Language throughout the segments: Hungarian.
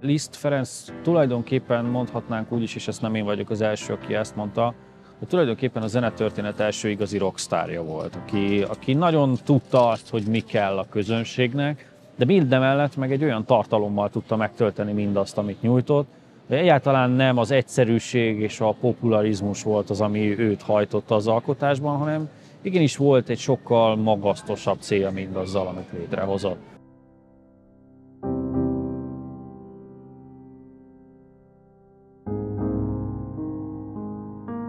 Liszt Ferenc tulajdonképpen mondhatnánk úgy is, és ezt nem én vagyok az első, aki ezt mondta, de tulajdonképpen a zenetörténet első igazi rockstárja volt, aki nagyon tudta azt, hogy mi kell a közönségnek, de mindemellett meg egy olyan tartalommal tudta megtölteni mindazt, amit nyújtott, hogy egyáltalán nem az egyszerűség és a popularizmus volt az, ami őt hajtotta az alkotásban, hanem igenis volt egy sokkal magasztosabb célja mindazzal, amit létrehozott.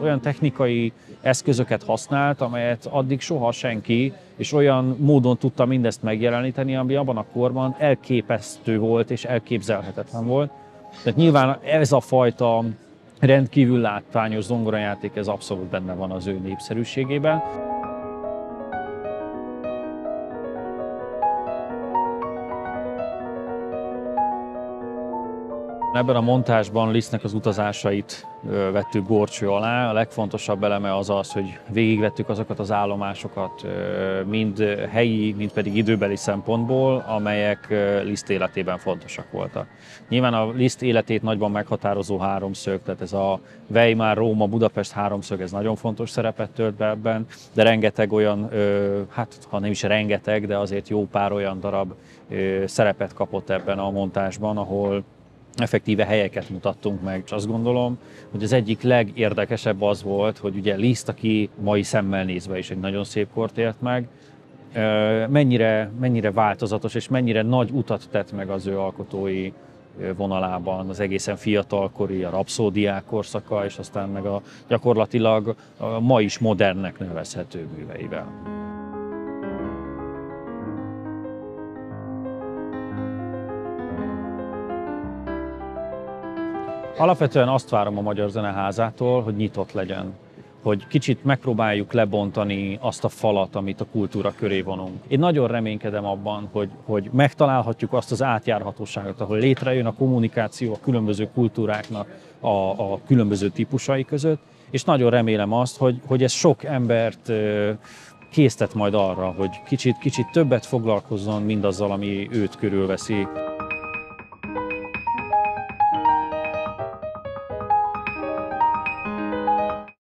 Olyan technikai eszközöket használt, amelyet addig soha senki, és olyan módon tudta mindezt megjeleníteni, ami abban a korban elképesztő volt és elképzelhetetlen volt. Tehát nyilván ez a fajta rendkívül látványos zongorajáték, ez abszolút benne van az ő népszerűségében. Ebben a montázsban Lisztnek az utazásait vettük górcső alá. A legfontosabb eleme az az, hogy végigvettük azokat az állomásokat, mind helyi, mind pedig időbeli szempontból, amelyek Liszt életében fontosak voltak. Nyilván a Liszt életét nagyban meghatározó háromszög, tehát ez a Weimar, Róma, Budapest háromszög, ez nagyon fontos szerepet tölt be ebben, de rengeteg olyan, hát ha nem is rengeteg, de azért jó pár olyan darab szerepet kapott ebben a montázsban, ahol effektíve helyeket mutattunk meg, és azt gondolom, hogy az egyik legérdekesebb az volt, hogy ugye Liszt, aki mai szemmel nézve is egy nagyon szép kort élt meg, mennyire változatos és mennyire nagy utat tett meg az ő alkotói vonalában, az egészen fiatalkori, a Rapszódiák korszaka, és aztán meg a gyakorlatilag a ma is modernnek nevezhető műveivel. Alapvetően azt várom a Magyar Zeneházától, hogy nyitott legyen, hogy kicsit megpróbáljuk lebontani azt a falat, amit a kultúra köré vonunk. Én nagyon reménykedem abban, hogy megtalálhatjuk azt az átjárhatóságot, ahol létrejön a kommunikáció a különböző kultúráknak a különböző típusai között, és nagyon remélem azt, hogy ez sok embert késztet majd arra, hogy kicsit többet foglalkozzon mindazzal, ami őt körülveszi.